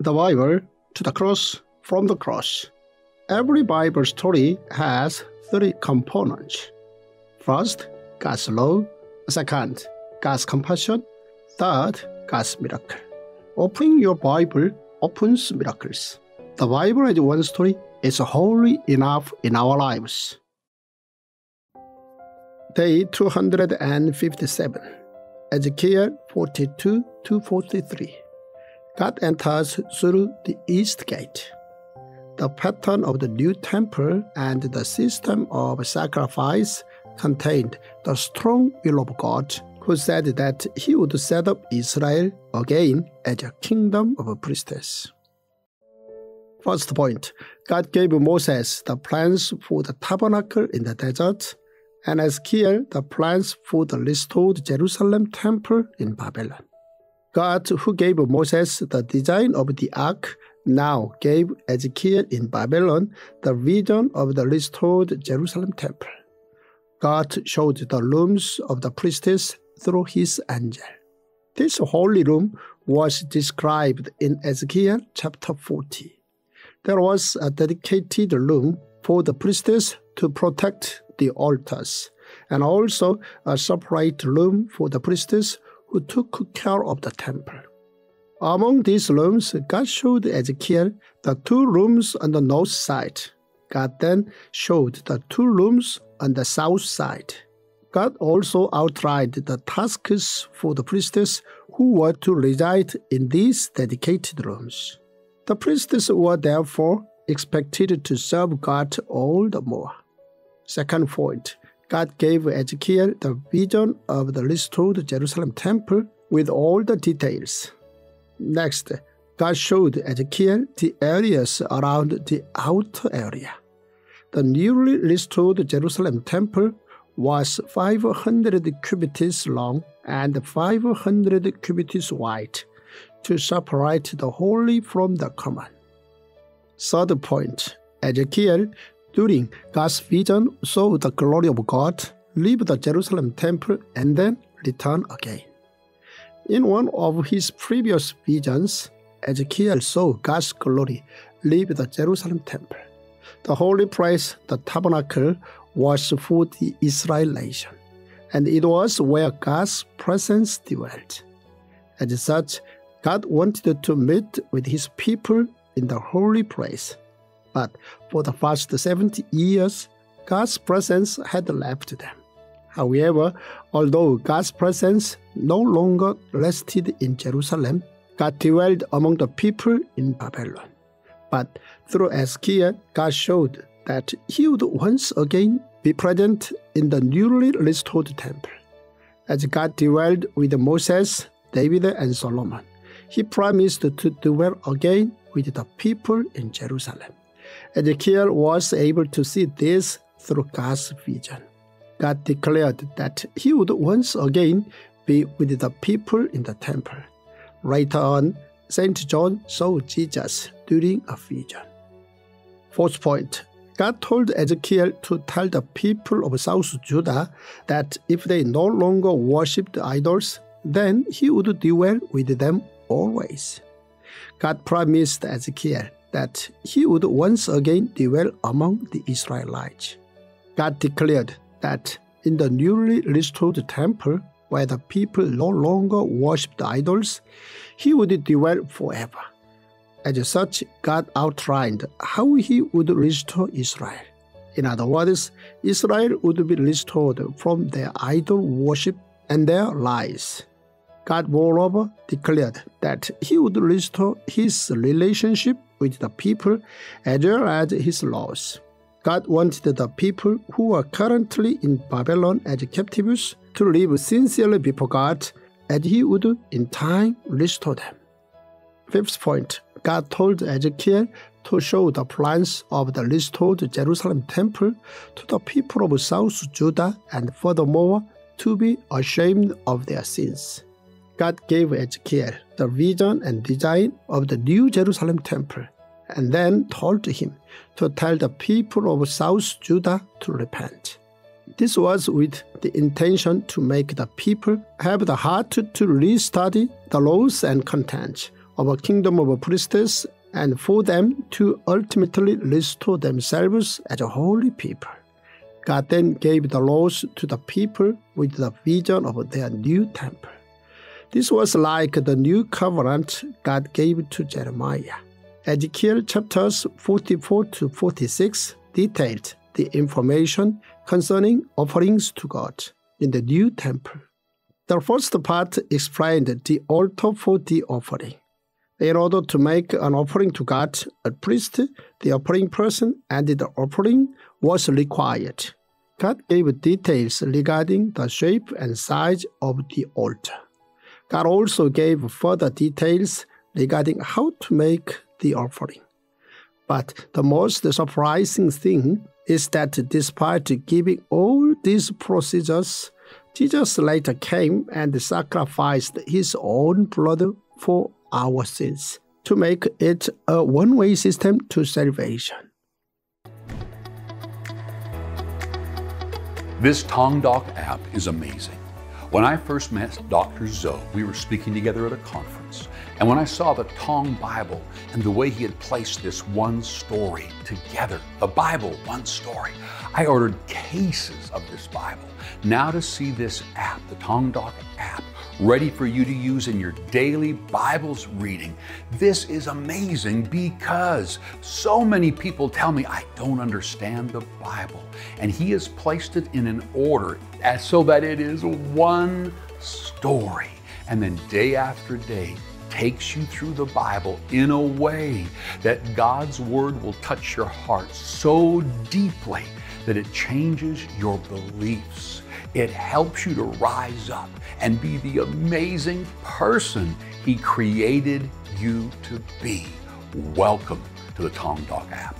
the Bible to the cross from the cross. Every Bible story has three components. First, God's love. Second, God's compassion. Third, God's miracle. Opening your Bible opens miracles. The Bible as one story is wholly enough in our lives. Day 257, Ezekiel 42-43. God enters through the east gate. The pattern of the new temple and the system of sacrifice contained the strong will of God, who said that he would set up Israel again as a kingdom of priests. First point, God gave Moses the plans for the tabernacle in the desert, and Ezekiel the plans for the restored Jerusalem temple in Babylon. God, who gave Moses the design of the ark, now gave Ezekiel in Babylon the vision of the restored Jerusalem temple. God showed the rooms of the priests through his angel. This holy room was described in Ezekiel chapter 40. There was a dedicated room for the priests to protect the altars, and also a separate room for the priests who took care of the temple. Among these rooms, God showed Ezekiel the two rooms on the north side. God then showed the two rooms on the south side. God also outlined the tasks for the priests who were to reside in these dedicated rooms. The priests were therefore expected to serve God all the more. Second point, God gave Ezekiel the vision of the restored Jerusalem temple with all the details. Next, God showed Ezekiel the areas around the outer area. The newly restored Jerusalem temple was 500 cubits long and 500 cubits wide, to separate the holy from the common. Third point, Ezekiel, during God's vision, saw the glory of God, leave the Jerusalem temple, and then return again. In one of his previous visions, Ezekiel saw God's glory leave the Jerusalem temple. The holy place, the tabernacle, was for the Israel nation, and it was where God's presence dwelt. As such, God wanted to meet with his people in the holy place. But for the past 70 years, God's presence had left them. However, although God's presence no longer rested in Jerusalem, God dwelled among the people in Babylon. But through Ezekiel, God showed that he would once again be present in the newly restored temple. As God dwelled with Moses, David, and Solomon, he promised to dwell again with the people in Jerusalem. Ezekiel was able to see this through God's vision. God declared that he would once again be with the people in the temple. Later on, St. John saw Jesus during a vision. Fourth point, God told Ezekiel to tell the people of South Judah that if they no longer worshipped idols, then he would dwell with them always. God promised Ezekiel that he would once again dwell among the Israelites. God declared that in the newly restored temple, where the people no longer worshipped idols, he would dwell forever. As such, God outlined how he would restore Israel. In other words, Israel would be restored from their idol worship and their lies. God, moreover, declared that he would restore his relationship with the people as well as his laws. God wanted the people who are currently in Babylon as captives to live sincerely before God, and he would in time restore them. Fifth point, God told Ezekiel to show the plans of the restored Jerusalem temple to the people of South Judah, and furthermore, to be ashamed of their sins. God gave Ezekiel the vision and design of the new Jerusalem temple, and then told him to tell the people of South Judah to repent. This was with the intention to make the people have the heart to restudy the laws and contents of a kingdom of priests, and for them to ultimately restore themselves as a holy people. God then gave the laws to the people with the vision of their new temple. This was like the new covenant God gave to Jeremiah. Ezekiel chapters 44 to 46 detailed the information concerning offerings to God in the new temple. The first part explained the altar for the offering. In order to make an offering to God, a priest, the offering person, and the offering was required. God gave details regarding the shape and size of the altar. God also gave further details regarding how to make the offering. But the most surprising thing is that despite giving all these procedures, Jesus later came and sacrificed his own blood for our sins to make it a one-way system to salvation. This Tongdok app is amazing. When I first met Dr. Zoh, we were speaking together at a conference, and when I saw the Tong Bible and the way he had placed this one story together, the Bible, one story, I ordered cases of this Bible. Now to see this app, the Tongdok app, ready for you to use in your daily Bible's reading, this is amazing because so many people tell me I don't understand the Bible, and he has placed it in an order so that it is one story, and then day after day takes you through the Bible in a way that God's Word will touch your heart so deeply that it changes your beliefs. It helps you to rise up and be the amazing person He created you to be. Welcome to the Tongdok app.